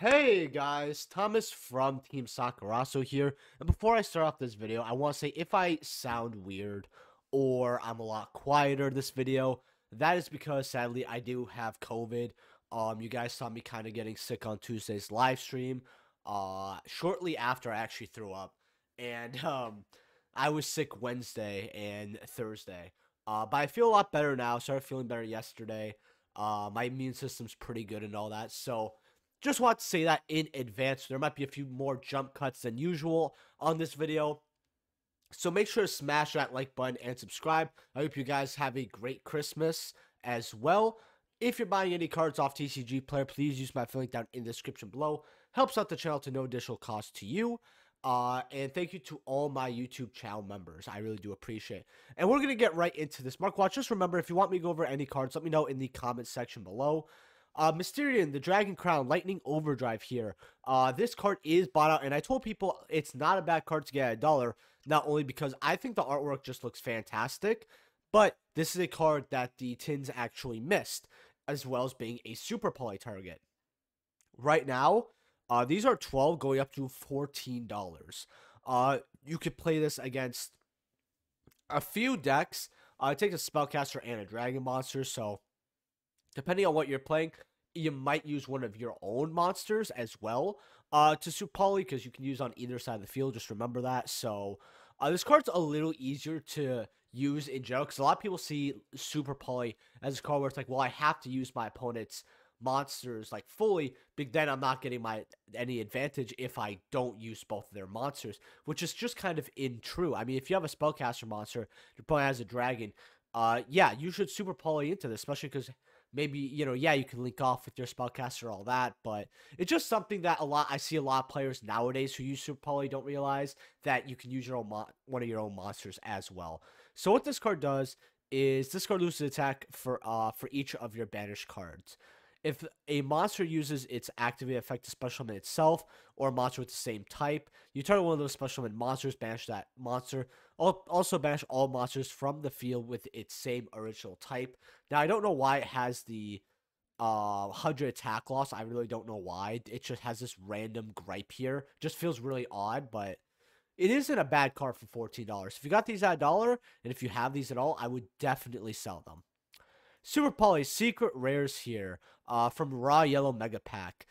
Hey guys, Thomas from Team Sakurasou here, and before I start off this video, I want to say if I sound weird or I'm a lot quieter this video, that is because sadly I do have COVID. You guys saw me kind of getting sick on Tuesday's live stream, shortly after I actually threw up, and I was sick Wednesday and Thursday, but I feel a lot better now. Started feeling better yesterday. My immune system's pretty good and all that, so just want to say that in advance. There might be a few more jump cuts than usual on this video, so make sure to smash that like button and subscribe. I hope you guys have a great Christmas as well. If you're buying any cards off TCG Player, please use my affiliate link down in the description below. Helps out the channel to no additional cost to you. And thank you to all my YouTube channel members. I really do appreciate it. And we're going to get right into this Mark Watch. Just remember, if you want me to go over any cards, let me know in the comment section below. Mysterion, the Dragon Crown, Lightning Overdrive here. This card is bought out, and I told people it's not a bad card to get at $1, not only because I think the artwork just looks fantastic, but this is a card that the tins actually missed, as well as being a Super Poly target. Right now, these are $12 going up to $14. You could play this against a few decks. It takes a Spellcaster and a Dragon Monster, so depending on what you're playing, you might use one of your own monsters as well to Super Poly, because you can use on either side of the field. Just remember that. So this card's a little easier to use in general, because a lot of people see Super Poly as a card where it's like, well, I have to use my opponent's monsters like fully, but then I'm not getting any advantage if I don't use both of their monsters, which is just kind of untrue. I mean, if you have a Spellcaster monster, your opponent has a dragon, yeah, you should Super Poly into this, especially because maybe, you know, yeah, you can link off with your Spellcaster and all that, but it's just something that I see a lot of players nowadays who use Super Poly don't realize that you can use your own one of your own monsters as well. So what this card does is this card loses attack for each of your banished cards. If a monster uses its activated effect to specialman itself, or a monster with the same type, you target one of those specialman monsters, banish that monster. Also banish all monsters from the field with its same original type. Now, I don't know why it has the 100 attack loss. I really don't know why. It just has this random gripe here. Just feels really odd, but it isn't a bad card for $14. If you got these at $1, and if you have these at all, I would definitely sell them. Super Poly Secret Rares here from Raw Yellow Mega Pack.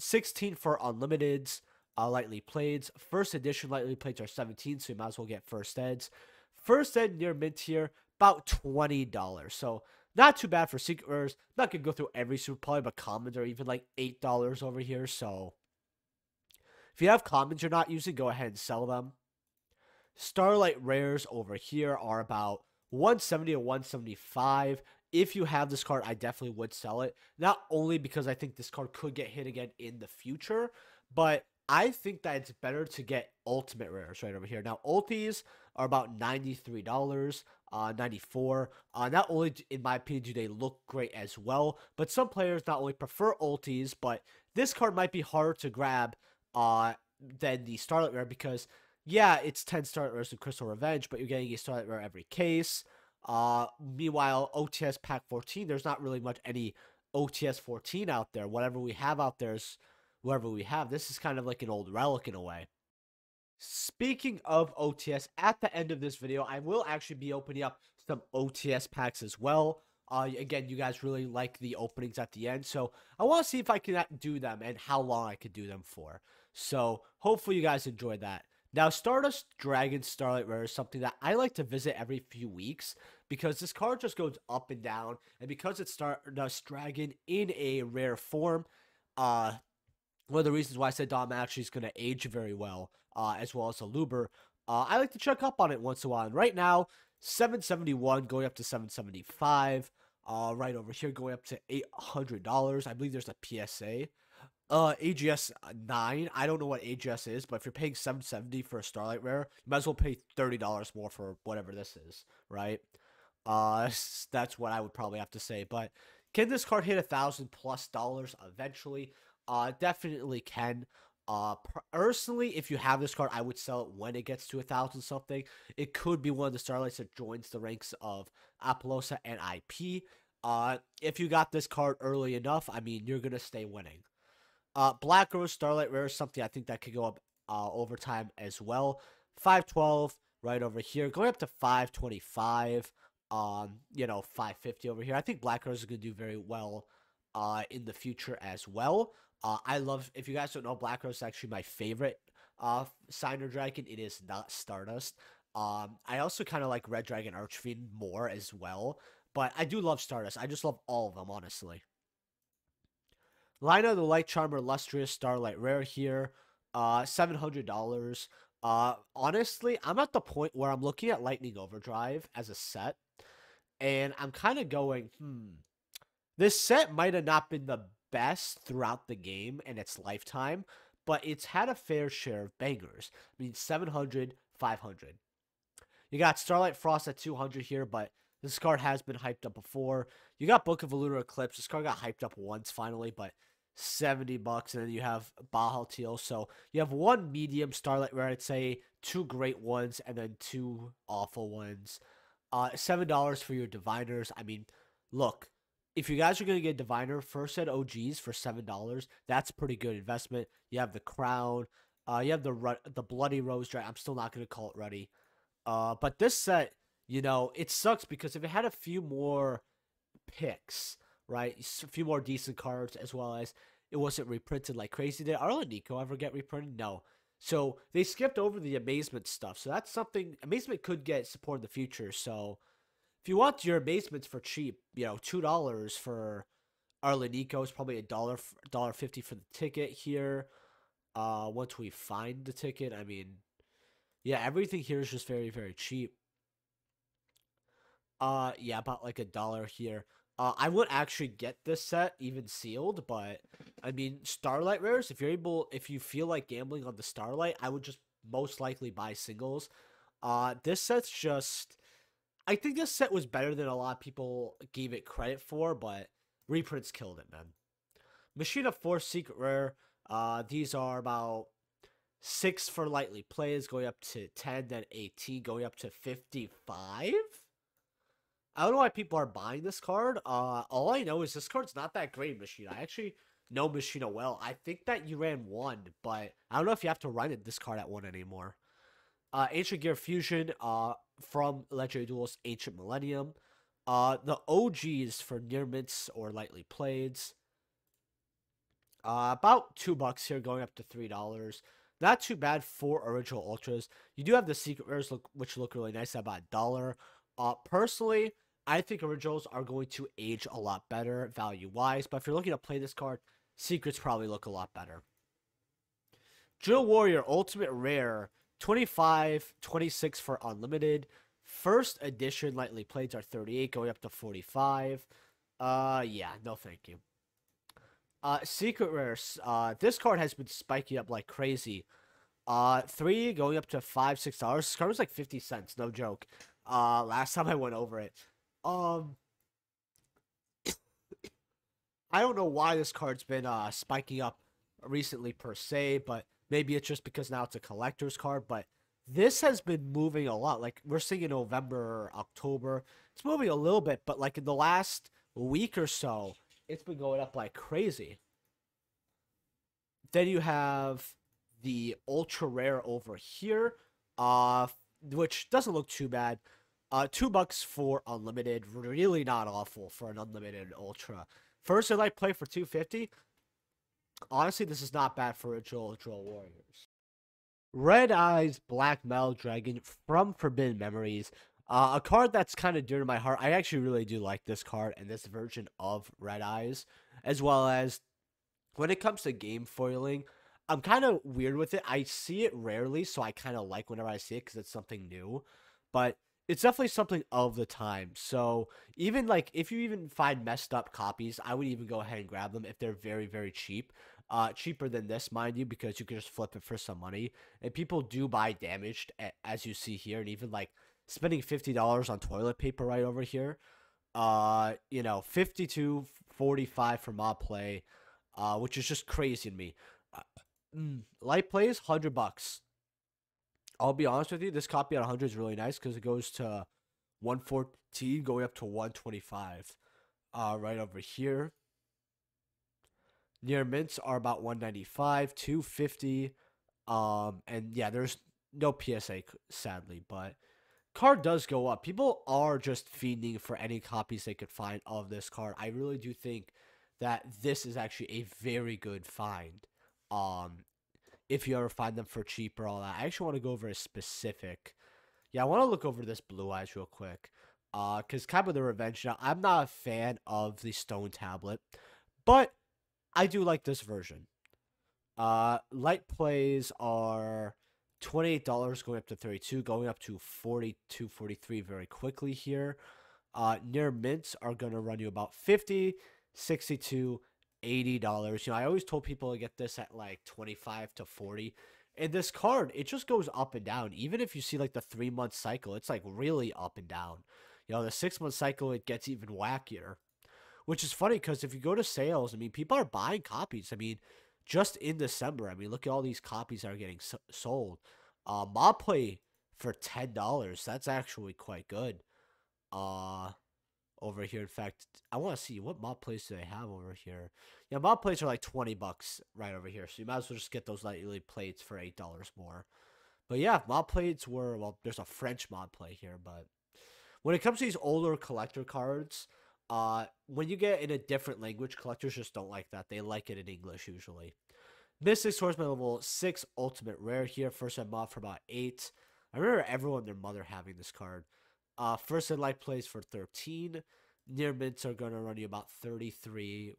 16 for Unlimiteds, Lightly Plates. First edition Lightly Plates are 17, so you might as well get First Eds. First Ed near mint tier, about $20. So not too bad for Secret Rares. Not going to go through every Super Poly, but Commons are even like $8 over here. So if you have Commons you're not using, go ahead and sell them. Starlight Rares over here are about 170 or 175. If you have this card, I definitely would sell it, not only because I think this card could get hit again in the future, but I think that it's better to get ultimate rares right over here. Now, ulties are about $93, 94. Not only, in my opinion, do they look great as well, but some players not only prefer ulties, but this card might be harder to grab than the Starlight Rare, because yeah, it's 10 Starlight Rares and Crystal Revenge, but you're getting a Starlight Rare every case. Meanwhile, OTS Pack 14, there's not really much any OTS 14 out there. Whatever we have out there is whatever we have. This is kind of like an old relic in a way. Speaking of OTS, at the end of this video, I will actually be opening up some OTS packs as well. Again, you guys really like the openings at the end, so I want to see if I can do them and how long I could do them for. So hopefully you guys enjoyed that. Now, Stardust Dragon Starlight Rare is something that I like to visit every few weeks, because this card just goes up and down, and because it's Stardust Dragon in a rare form, one of the reasons why I said Dom actually is going to age very well as a Luber, I like to check up on it once in a while, and right now, 771 going up to 775, right over here going up to $800, I believe there's a PSA. AGS 9, I don't know what AGS is, but if you're paying $770 for a Starlight Rare, you might as well pay $30 more for whatever this is, right? That's what I would probably have to say. But can this card hit $1,000+ eventually? Definitely can. Personally, if you have this card, I would sell it when it gets to 1,000 something. It could be one of the Starlights that joins the ranks of Apollosa and IP. If you got this card early enough, I mean, you're gonna stay winning. Black Rose, Starlight Rare is something I think that could go up over time as well. 512 right over here, going up to 525. You know, 550 over here. I think Black Rose is going to do very well in the future as well. I love, if you guys don't know, Black Rose is actually my favorite Signer Dragon. It is not Stardust. I also kind of like Red Dragon Archfiend more as well, but I do love Stardust. I just love all of them, honestly. Lina of the Light Charmer, Illustrious, Starlight Rare here. $700. Honestly, I'm at the point where I'm looking at Lightning Overdrive as a set, and I'm kind of going, this set might have not been the best throughout the game and its lifetime, but it's had a fair share of bangers. I mean, 700, 500. You got Starlight Frost at 200 here, but this card has been hyped up before. You got Book of a Lunar Eclipse. This card got hyped up once finally, but $70, and then you have Baha Teal. So you have one medium Starlight Rare, I'd say, two great ones, and then two awful ones. $7 for your Diviners. I mean, look, if you guys are going to get Diviner first at OGs for $7, that's a pretty good investment. You have the Crown. You have the Bloody Rose Dragon. I'm still not going to call it ready. But this set, you know, it sucks because if it had a few more picks, right, a few more decent cards, as well as it wasn't reprinted like crazy. Did Arlenico ever get reprinted? No. So they skipped over the Amazement stuff. So that's something Amazement could get support in the future. So if you want your Amazements for cheap, you know, $2 for Arlenico is probably $1.50 for the ticket here. Once we find the ticket, I mean, yeah, everything here is just very, very cheap. Yeah, about like $1 here. I would actually get this set even sealed, but I mean, Starlight Rares, if you feel like gambling on the Starlight, I would just most likely buy singles. This set's just, I think this set was better than a lot of people gave it credit for, but reprints killed it, man. Machina Force, Secret Rare. These are about 6 for lightly plays, going up to 10, then 18, going up to 55. I don't know why people are buying this card. All I know is this card's not that great, Machina. I actually know Machina well. I think that you ran 1, but I don't know if you have to run this card at 1 anymore. Ancient Gear Fusion from Legendary Duels Ancient Millennium. The OGs for Nermits or lightly plays. About $2 here, going up to $3. Not too bad for original ultras. You do have the secret rares, which look really nice at about $1. Personally, I think originals are going to age a lot better value-wise, but if you're looking to play this card, secrets probably look a lot better. Drill Warrior Ultimate Rare, 25, 26 for unlimited. First edition lightly plays are 38, going up to 45. Yeah, no thank you. Secret Rares, this card has been spiking up like crazy. 3, going up to $5, $6. This card was like 50 cents, no joke. Last time I went over it. I don't know why this card's been spiking up recently per se, but maybe it's just because now it's a collector's card, but this has been moving a lot. Like, we're seeing in November, October, it's moving a little bit, but like in the last week or so, it's been going up like crazy. Then you have the ultra rare over here, which doesn't look too bad. $2 for unlimited, really not awful for an unlimited ultra. First I'd like play for $2.50. Honestly, this is not bad for original Drill Warriors. Red Eyes, Black Metal Dragon from Forbidden Memories. A card that's kind of dear to my heart. I actually really do like this card and this version of Red Eyes, as well as when it comes to game foiling, I'm kind of weird with it. I see it rarely, so I kind of like whenever I see it because it's something new. But it's definitely something of the time. So even like if you even find messed up copies, I would even go ahead and grab them if they're very, very cheap. Cheaper than this, mind you, because you can just flip it for some money. And people do buy damaged, as you see here, and even like spending $50 on toilet paper right over here. You know, $52.45 for mod play, which is just crazy to me. Light plays, $100. I'll be honest with you, this copy at 100 is really nice because it goes to 114, going up to 125. Right over here. Nermits are about 195, 250. And yeah, there's no PSA, sadly, but card does go up. People are just fiending for any copies they could find of this card. I really do think that this is actually a very good find. If you ever find them for cheap or all that. I actually want to go over a specific. Yeah, I want to look over this Blue Eyes real quick. Because Kaiba the Revenge. Now, I'm not a fan of the Stone Tablet, but I do like this version. Light plays are $28 going up to $32, going up to $42, $43 very quickly here. Near mints are going to run you about $50, $62, $80. You know, I always told people to get this at like $25 to $40. And this card, it just goes up and down. Even if you see like the 3-month cycle, it's like really up and down. You know, the 6-month cycle, it gets even wackier. Which is funny because if you go to sales, I mean, people are buying copies. I mean, just in December, I mean, look at all these copies that are getting sold. Mob play for $10. That's actually quite good. Over here, in fact, I want to see what mob plays do they have over here. Yeah, mob plays are like $20 right over here. So you might as well just get those lightly plates for $8 more. But yeah, mob plates were, well, there's a French mob play here. But when it comes to these older collector cards, when you get in a different language, collectors just don't like that. They like it in English, usually. Mystic Swordsman level 6 ultimate rare here. First in mob for about 8. I remember everyone and their mother having this card. First in light plays for 13. Near mints are going to run you about 33.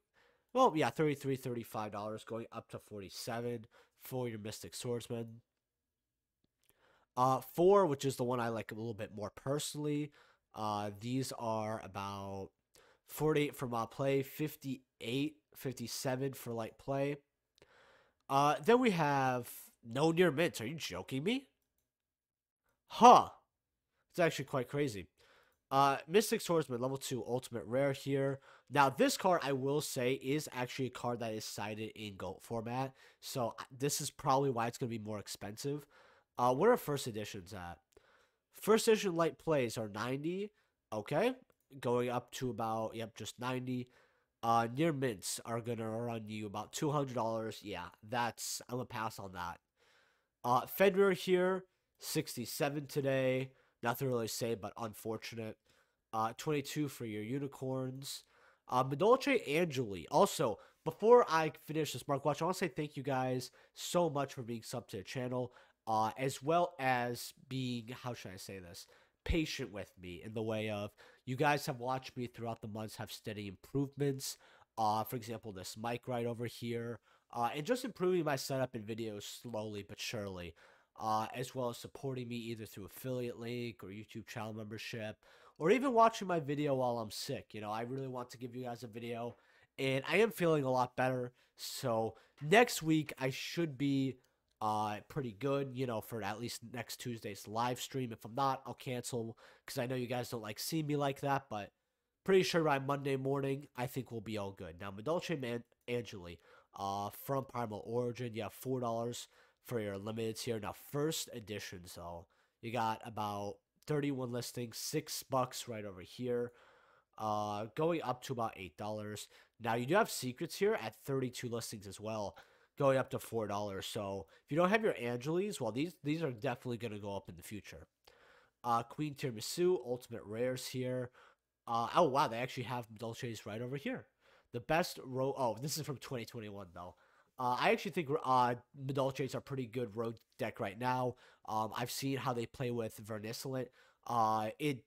Well, yeah, $33, $35, going up to $47 for your Mystic Swordsman. 4, which is the one I like a little bit more personally. These are about 48 for mob play, 58, 57 for light play. Then we have no near mints. Are you joking me? Huh. It's actually quite crazy. Mystic Swordsman, level 2 ultimate rare here. Now, this card, I will say, is actually a card that is cited in GOAT format. So, this is probably why it's going to be more expensive. What are first editions at? First edition light plays are 90. Okay. Going up to about, yep, just 90. Near mints are going to run you about $200. Yeah, that's, I'm going to pass on that. Fenrir here, 67 today. Nothing to really say, but unfortunate. 22 for your unicorns. Madolche Anjelly. Also, before I finish this Mark Watch, I want to say thank you guys so much for being subbed to the channel, as well as being, how should I say this, patient with me in the way of, you guys have watched me throughout the months have steady improvements. For example, this mic right over here. And just improving my setup and videos slowly but surely. As well as supporting me either through affiliate link or YouTube channel membership, or even watching my video while I'm sick. You know, I really want to give you guys a video, and I am feeling a lot better. So next week I should be pretty good, you know, for at least next Tuesday's live stream. If I'm not, I'll cancel because I know you guys don't like seeing me like that, but pretty sure by Monday morning I think we'll be all good. Now, Madolche Anjelly from Primal Origin, you have $4 for your limiteds here. Now, first edition, so you got about 31 listings, $6 right over here, going up to about $8. Now, you do have secrets here at 32 listings as well, going up to $4. So if you don't have your Angelis, well, these are definitely going to go up in the future. Queen Tiramisu, ultimate rares here. Oh, wow, they actually have Dulce's right over here. The best row, oh, this is from 2021, though. I actually think Madolche's are pretty good road deck right now. I've seen how they play with Vernisselant.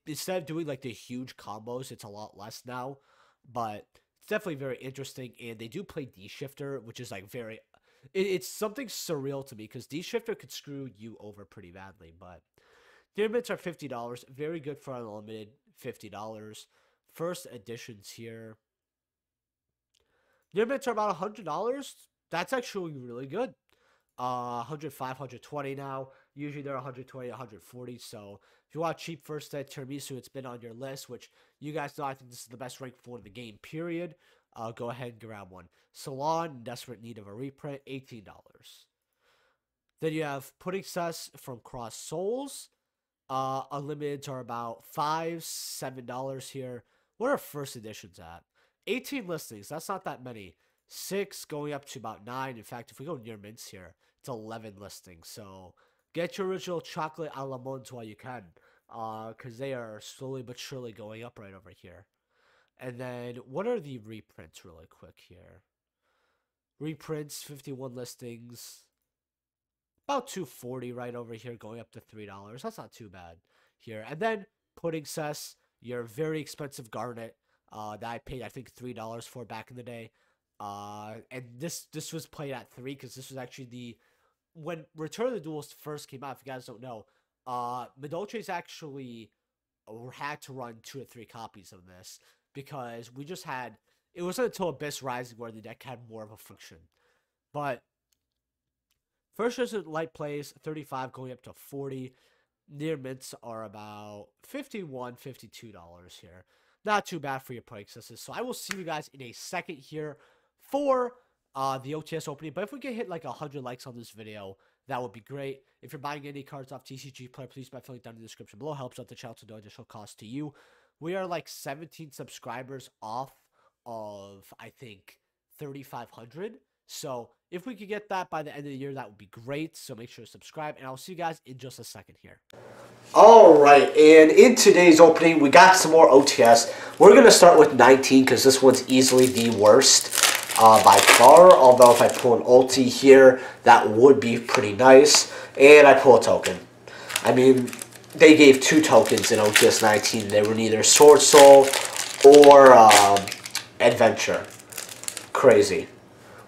Instead of doing like the huge combos, it's a lot less now. But it's definitely very interesting. And they do play D-Shifter, which is like very... It's something surreal to me because D-Shifter could screw you over pretty badly. But Nermits are $50. Very good for unlimited, $50. First editions here. Nermits are about $100. That's actually really good. 105, 120 now. Usually they're 120, 140. So if you want cheap first at Tiramisu, it's been on your list, which you guys know I think this is the best rank for the game, period. Go ahead and grab one. Salon, desperate need of a reprint, $18. Then you have Pudding Cess from Cross Souls. Unlimiteds are about $5, $7 here. What are first editions at? 18 listings. That's not that many. 6 going up to about 9. In fact, if we go near Mints here, it's 11 listings. So get your original chocolate a la Monde while you can, because they are slowly but surely going up right over here. And then what are the reprints really quick here? Reprints, 51 listings. About $2.40 right over here, going up to $3. That's not too bad here. And then Pudding Cess, your very expensive garnet that I paid, I think, $3 for back in the day. And this was played at 3 because this was actually the... When Return of the Duels first came out, if you guys don't know, Madolche's actually had to run 2 or 3 copies of this because we just had... It wasn't until Abyss Rising where the deck had more of a function. But First Resort Light plays, 35 going up to 40. Near Mints are about $51, $52 here. Not too bad for your play excesses. So I will see you guys in a second here for the OTS opening. But if we can hit like 100 likes on this video, that would be great. If you're buying any cards off TCG Player, please buy the link down in the description below. Helps out the channel to no additional cost to you. We are like 17 subscribers off of, I think, 3,500. So if we could get that by the end of the year, that would be great. So make sure to subscribe, and I'll see you guys in just a second here. All right, and in today's opening, we got some more OTS. We're going to start with 19 because this one's easily the worst by far. Although if I pull an ulti here, that would be pretty nice. And I pull a token. I mean, they gave 2 tokens in OTS 19. They were neither Sword Soul or Adventure. Crazy.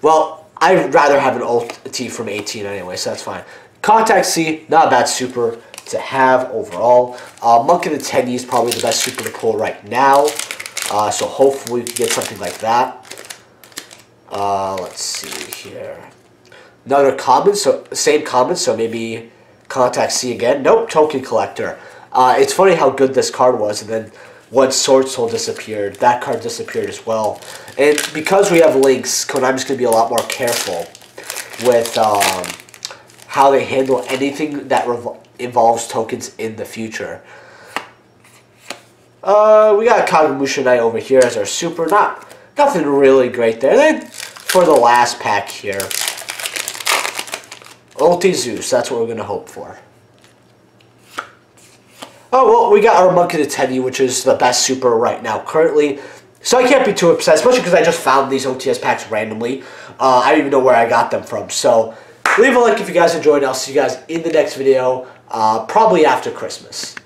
Well, I'd rather have an ulti from 18 anyway, so that's fine. Contact C, not a bad super to have overall. Monk of the Tendy is probably the best super to pull right now, so hopefully we can get something like that. Let's see here. Another common, so same common, so maybe Contact C again. Nope, Token Collector. It's funny how good this card was, and then once Sword Soul disappeared, that card disappeared as well. And because we have links, Konami's just going to be a lot more careful with how they handle anything that involves tokens in the future. We got Kagemusha Knight over here as our super. Nothing really great there. And then for the last pack here, Ulti Zeus. That's what we're going to hope for. Oh, well, we got our Monk of the Tendy, which is the best super right now currently. So I can't be too upset, especially because I just found these OTS packs randomly. I don't even know where I got them from. So leave a like if you guys enjoyed. I'll see you guys in the next video, probably after Christmas.